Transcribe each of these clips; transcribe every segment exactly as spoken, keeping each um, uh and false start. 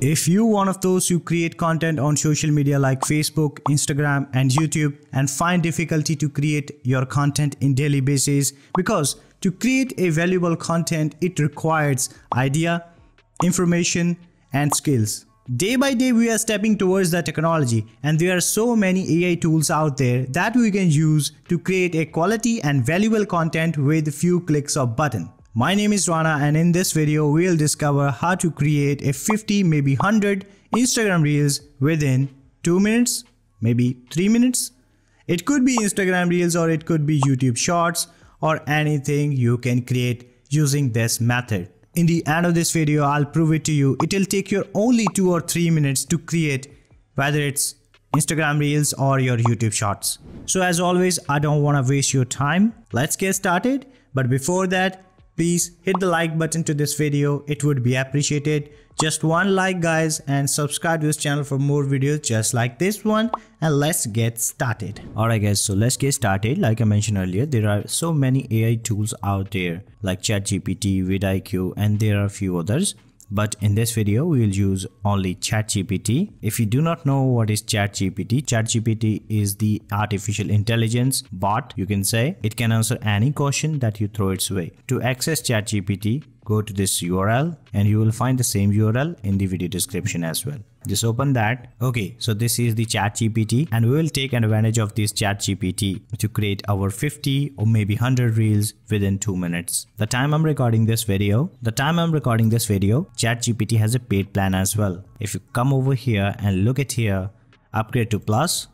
If you're one of those who create content on social media like Facebook, Instagram and YouTube and find difficulty to create your content in daily basis, because to create a valuable content, it requires idea, information and skills. Day by day, we are stepping towards the technology and there are so many A I tools out there that we can use to create a quality and valuable content with few clicks of button. My name is Rana and in this video, we'll discover how to create a fifty, maybe one hundred Instagram Reels within two minutes, maybe three minutes. It could be Instagram Reels or it could be YouTube Shorts or anything you can create using this method. In the end of this video, I'll prove it to you. It'll take you only two or three minutes to create whether it's Instagram Reels or your YouTube Shorts. So as always, I don't want to waste your time. Let's get started. But before that, please hit the like button to this video, it would be appreciated. Just one like guys, and subscribe to this channel for more videos just like this one, and let's get started. Alright guys, so let's get started. Like I mentioned earlier, there are so many A I tools out there like ChatGPT, VidIQ and there are a few others. But in this video, we will use only ChatGPT. If you do not know what is ChatGPT, ChatGPT is the artificial intelligence bot, you can say. It can answer any question that you throw its way. To access ChatGPT, go to this U R L and you will find the same U R L in the video description as well. Just open that. Okay, so this is the ChatGPT and we will take advantage of this ChatGPT to create our fifty or maybe one hundred reels within two minutes. The time I'm recording this video, the time I'm recording this video, ChatGPT has a paid plan as well. If you come over here and look at here, upgrade to plus,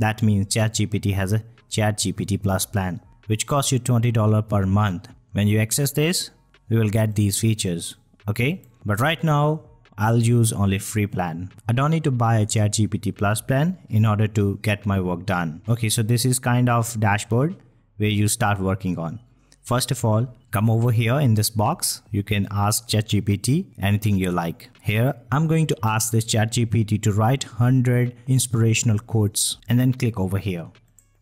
that means ChatGPT has a ChatGPT plus plan, which costs you twenty dollars per month. When you access this, we will get these features, okay? But right now, I'll use only free plan. I don't need to buy a ChatGPT Plus plan in order to get my work done. Okay, so this is kind of dashboard where you start working on. First of all, come over here in this box. You can ask ChatGPT anything you like. Here, I'm going to ask this ChatGPT to write one hundred inspirational quotes and then click over here.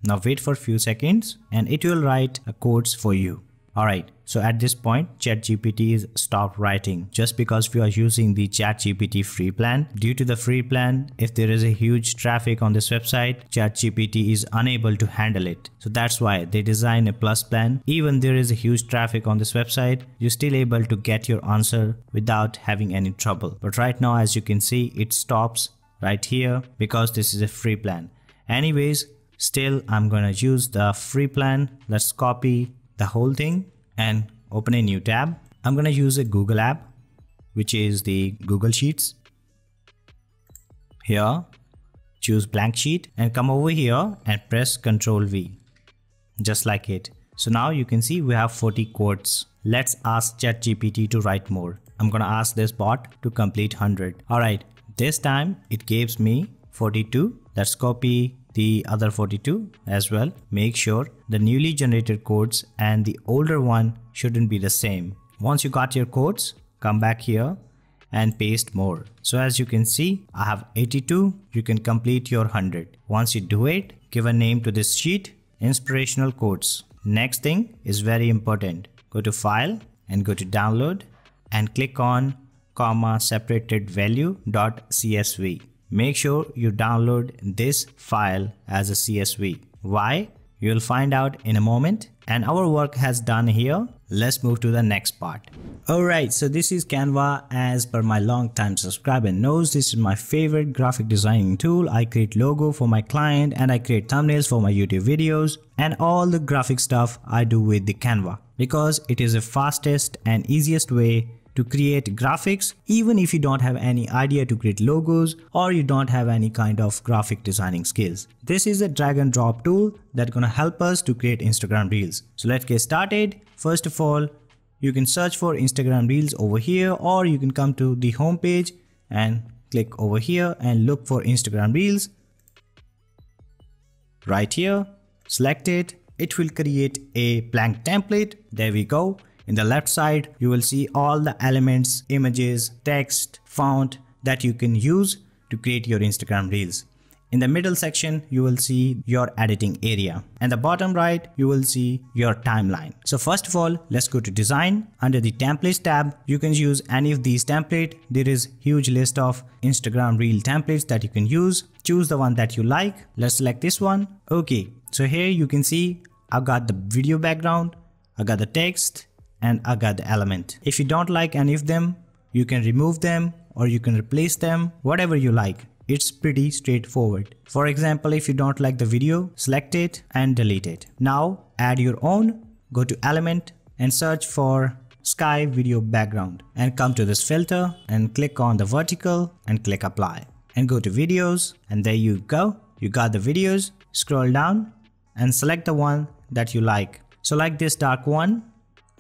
Now wait for a few seconds and it will write a quotes for you. Alright, so at this point, ChatGPT is stopped writing just because we are using the ChatGPT free plan. Due to the free plan, if there is a huge traffic on this website, ChatGPT is unable to handle it. So that's why they design a plus plan. Even there is a huge traffic on this website, you're still able to get your answer without having any trouble. But right now, as you can see, it stops right here because this is a free plan. Anyways, still I'm gonna use the free plan. Let's copy the whole thing and open a new tab. I'm gonna use a Google app, which is the Google Sheets. Here, choose blank sheet and come over here and press control V, just like it. So now you can see we have forty quotes. Let's ask ChatGPT to write more. I'm gonna ask this bot to complete one hundred. Alright, this time it gives me forty-two. Let's copy the other forty-two as well. Make sure the newly generated quotes and the older one shouldn't be the same. Once you got your quotes, come back here and paste more. So as you can see, I have eighty-two. You can complete your one hundred. Once you do it, give a name to this sheet, inspirational quotes. Next thing is very important. Go to file and go to download and click on comma separated value dot C S V. Make sure you download this file as a C S V. Why? You'll find out in a moment. And our work has done here. Let's move to the next part. Alright, so this is Canva. As per my long time subscriber knows, this is my favorite graphic designing tool. I create logo for my client and I create thumbnails for my YouTube videos and all the graphic stuff I do with the Canva, because it is the fastest and easiest way to create graphics, even if you don't have any idea to create logos or you don't have any kind of graphic designing skills. This is a drag and drop tool that's gonna help us to create Instagram Reels. So let's get started. First of all, you can search for Instagram Reels over here, or you can come to the home page and click over here and look for Instagram Reels. Right here, select it. It will create a blank template. There we go. In the left side, you will see all the elements, images, text, font that you can use to create your Instagram Reels. In the middle section, you will see your editing area, and the bottom right, you will see your timeline. So first of all, let's go to design. Under the templates tab, you can use any of these templates. There is a huge list of Instagram Reel templates that you can use. Choose the one that you like. Let's select this one. Okay, so here you can see I've got the video background, I got the text, and I got the element. If you don't like any of them, you can remove them or you can replace them, whatever you like. It's pretty straightforward. For example, if you don't like the video, select it and delete it. Now add your own, go to element and search for sky video background and come to this filter and click on the vertical and click apply and go to videos, and there you go. You got the videos, scroll down and select the one that you like. So like this dark one,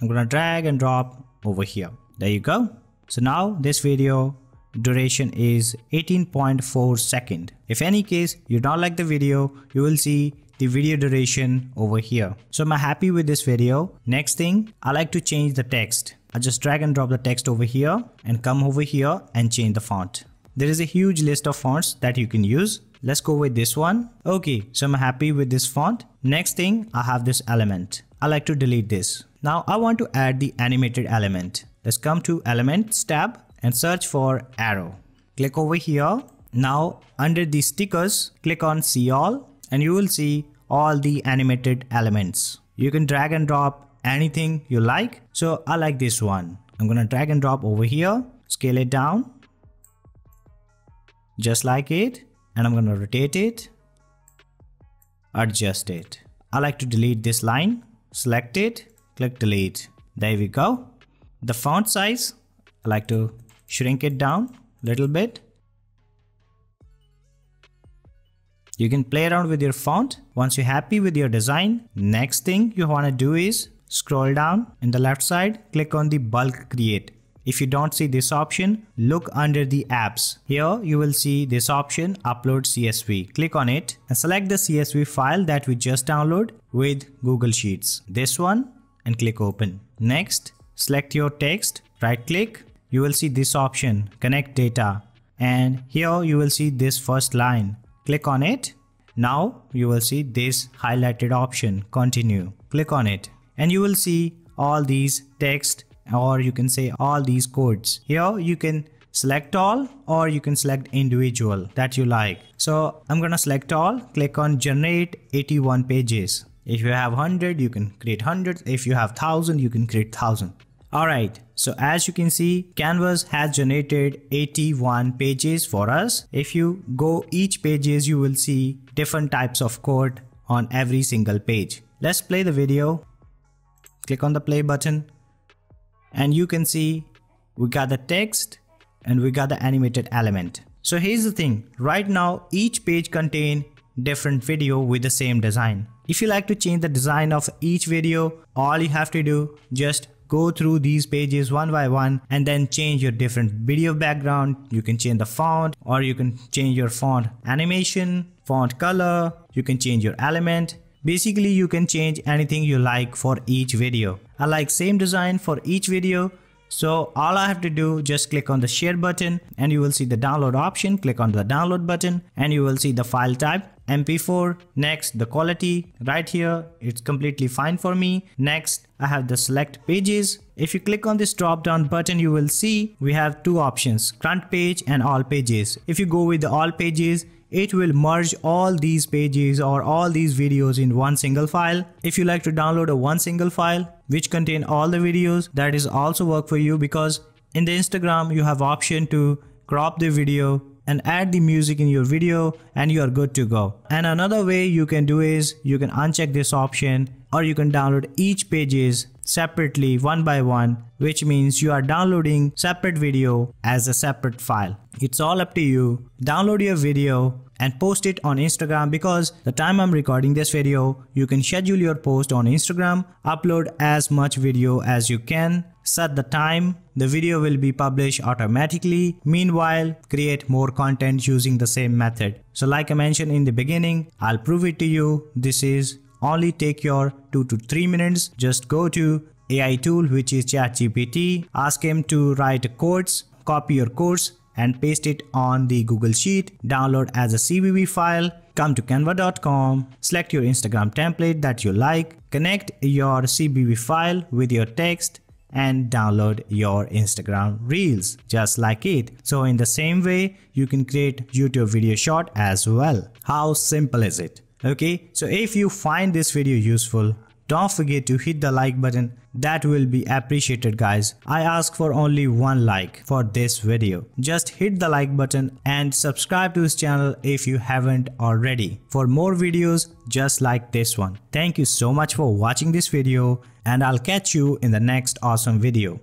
I'm gonna drag and drop over here. There you go. So now this video duration is eighteen point four seconds. If any case you don't like the video, you will see the video duration over here. So I'm happy with this video. Next thing, I like to change the text. I just drag and drop the text over here and come over here and change the font. There is a huge list of fonts that you can use. Let's go with this one. Okay, so I'm happy with this font. Next thing, I have this element. I like to delete this. Now I want to add the animated element. Let's come to elements tab and search for arrow. Click over here. Now under the stickers, click on see all and you will see all the animated elements. You can drag and drop anything you like. So I like this one. I'm gonna drag and drop over here, scale it down just like it, and I'm gonna rotate it, adjust it. I like to delete this line, select it, click delete. There we go. The font size, I like to shrink it down a little bit. You can play around with your font. Once you're happy with your design, next thing you want to do is scroll down in the left side, click on the bulk create. If you don't see this option, look under the apps. Here you will see this option, upload C S V. Click on it and select the C S V file that we just downloaded with Google Sheets. This one, and click open. Next, select your text, right click. You will see this option, connect data, and here you will see this first line. Click on it. Now you will see this highlighted option, continue. Click on it and you will see all these text, or you can say all these codes. Here you can select all or you can select individual that you like. So I'm gonna select all, click on generate eighty-one pages. If you have one hundred, you can create one hundred. If you have one thousand, you can create one thousand. Alright, so as you can see, Canvas has generated eighty-one pages for us. If you go each pages, you will see different types of code on every single page. Let's play the video. Click on the play button and you can see we got the text and we got the animated element. So here's the thing, right now each page contains different video with the same design. If you like to change the design of each video, all you have to do just go through these pages one by one and then change your different video background. You can change the font, or you can change your font animation, font color, you can change your element. Basically, you can change anything you like for each video. I like same design for each video. So all I have to do, just click on the share button and you will see the download option. Click on the download button and you will see the file type M P four. Next, the quality right here, it's completely fine for me. Next, I have the select pages. If you click on this drop down button, you will see we have two options, front page and all pages. If you go with the all pages, it will merge all these pages or all these videos in one single file. If you like to download a one single file which contain all the videos, that is also work for you, because in the Instagram you have option to crop the video and add the music in your video and you are good to go. And another way you can do is you can uncheck this option, or you can download each pages separately one by one, which means you are downloading separate video as a separate file. It's all up to you. Download your video and post it on Instagram, because the time I'm recording this video, you can schedule your post on Instagram, upload as much video as you can, set the time, the video will be published automatically. Meanwhile, create more content using the same method. So like I mentioned in the beginning, I'll prove it to you. This is only take your two to three minutes. Just go to A I tool, which is ChatGPT. Ask him to write codes, copy your codes and paste it on the Google Sheet, download as a C S V file, come to canva dot com, select your Instagram template that you like, connect your C S V file with your text and download your Instagram Reels just like it. So in the same way, you can create YouTube video short as well. How simple is it? Okay, so if you find this video useful, don't forget to hit the like button. That will be appreciated, guys. I ask for only one like for this video. Just hit the like button and subscribe to this channel if you haven't already for more videos just like this one. Thank you so much for watching this video, and I'll catch you in the next awesome video.